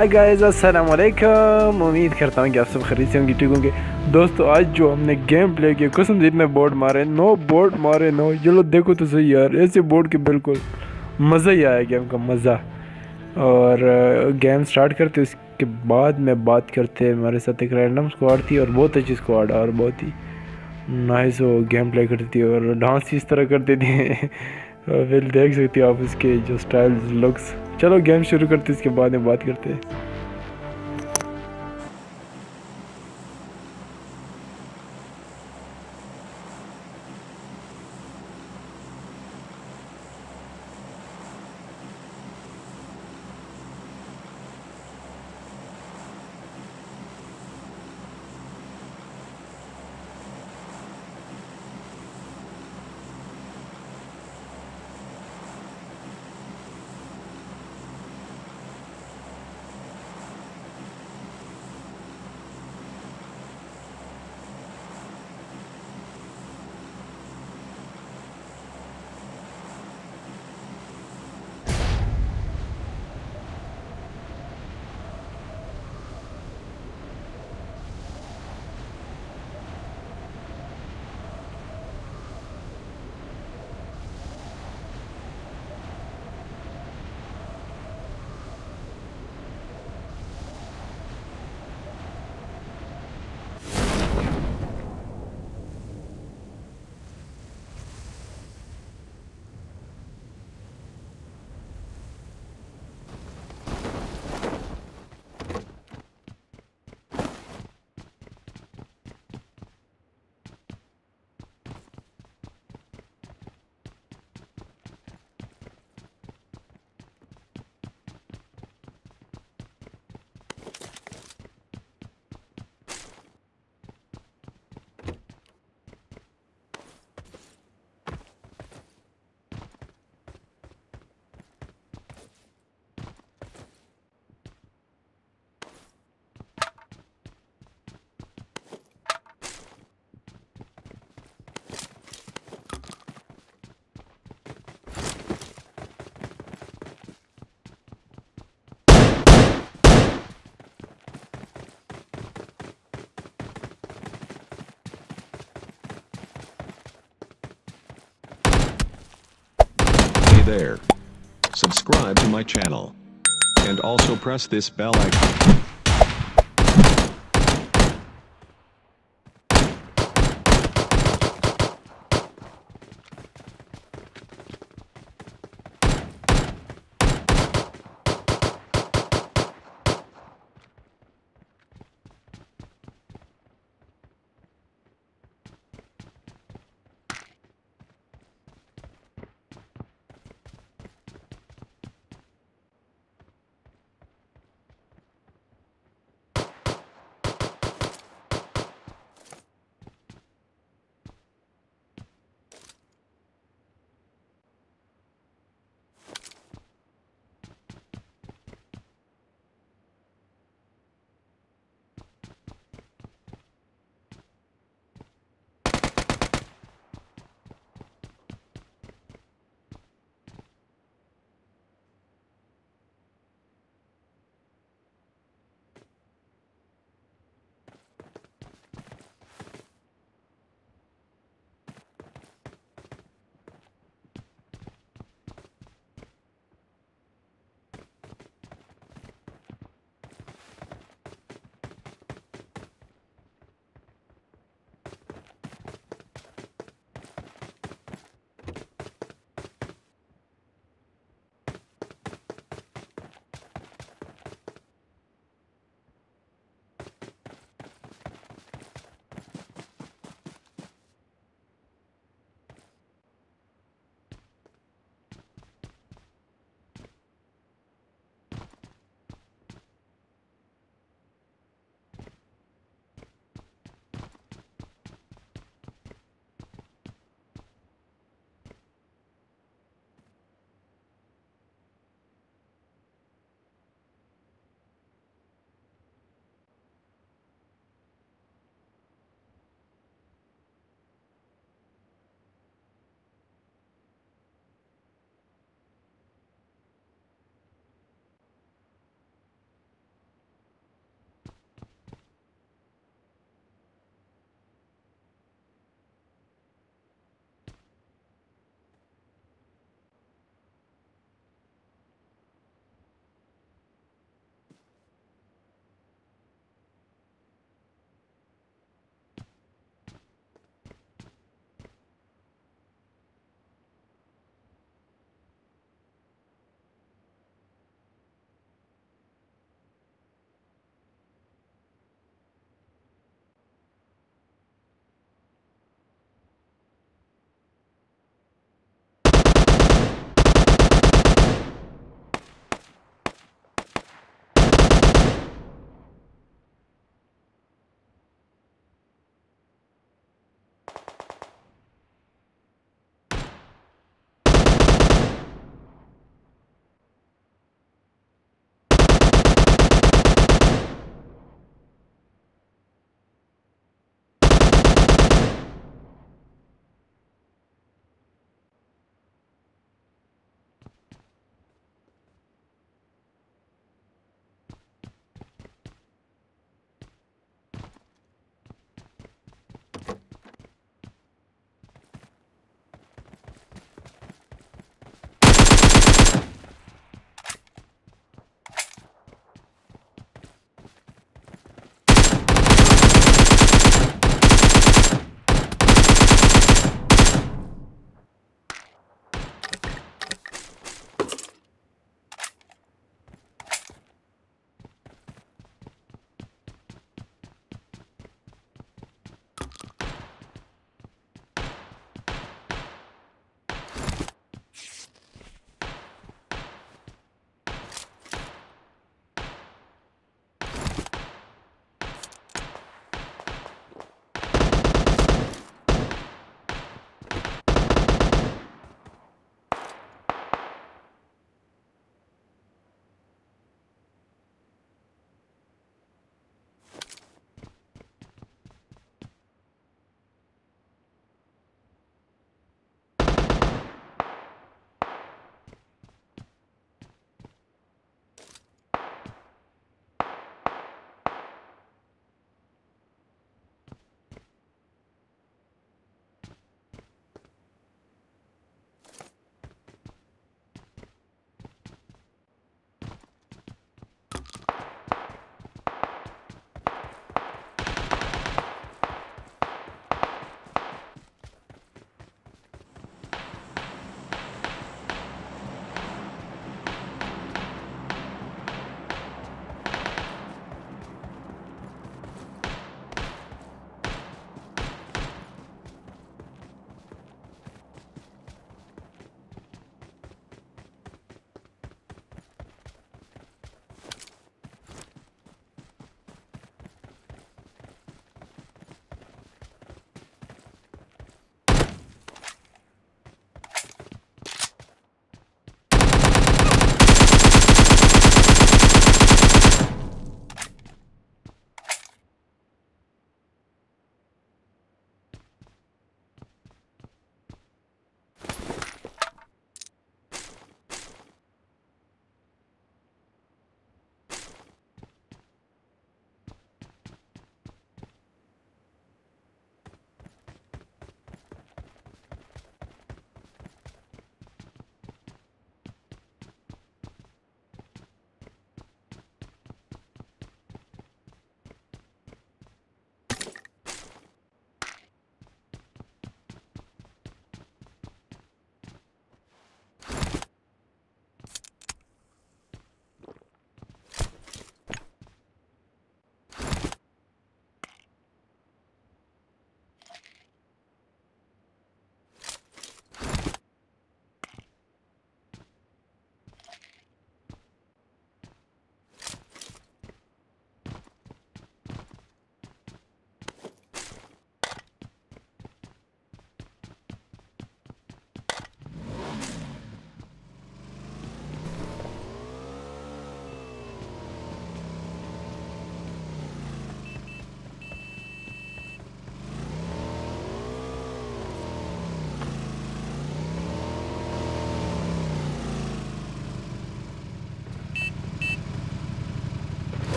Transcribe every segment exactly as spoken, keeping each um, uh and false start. High guys السلام علیکم، امید کرتا ہوں کہ آپ سب خیریت سے ہوں گے، ٹھیک ہوں گے دوستو۔ آج جو ہم نے گیم پلے کیا، قسم جتنے بورڈ مارے نو بورڈ مارے نو چلو دیکھو تو صحیح یار، ایسے بورڈ کے بالکل مزہ ہی آیا گیم کا مزہ۔ اور گیم سٹارٹ کرتے اس کے بعد میں بات کرتے، ہمارے ساتھ ایک رینڈم اسکواڈ تھی اور بہت اچھی اسکواڈ اور بہت ہی نائس وہ گیم پلے کرتی تھی اور ڈانس اس طرح کرتے تھے، پھر دیکھ سکتے ہو آپ اس کے جو سٹائلز لکس۔ چلو گیم شروع کرتے، اس کے بعد میں بات کرتے ہیں۔ There. Subscribe to my channel and also press this bell icon.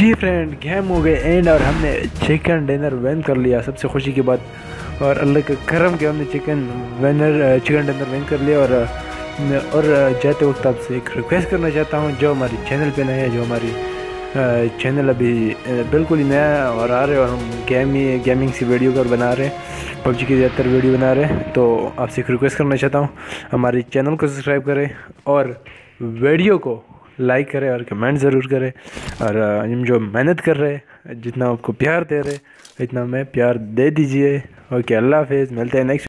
جی فرینڈ گیم ہو گئے اینڈ اور ہم نے چکن ڈنر وین کر لیا، سب سے خوشی کی بات اور اللہ کے کرم کے ہم نے chicken winner chicken dinner win کر لیا۔ اور اور جاتے وقت آپ سے ایک ریکویسٹ کرنا چاہتا ہوں، جو ہماری چینل پہ نئے ہے، جو ہماری چینل ابھی بالکل ہی نیا ہے اور آ رہے اور ہم گیم ہی گیمنگ سی ویڈیو کر بنا رہے ہیں، پب جی کی زیادہ تر ویڈیو بنا رہے ہیں، تو آپ سے ایک ریکویسٹ کرنا چاہتا ہوں ہمارے چینل کو سبسکرائب کریں اور ویڈیو کو لائک کریں اور کمنٹ ضرور کریں، اور ہم جو محنت کر رہے ہیں، جتنا آپ کو پیار دے رہے اتنا ہمیں پیار دے دیجئے۔ اوکے، اللہ حافظ، ملتے ہیں نیکسٹ۔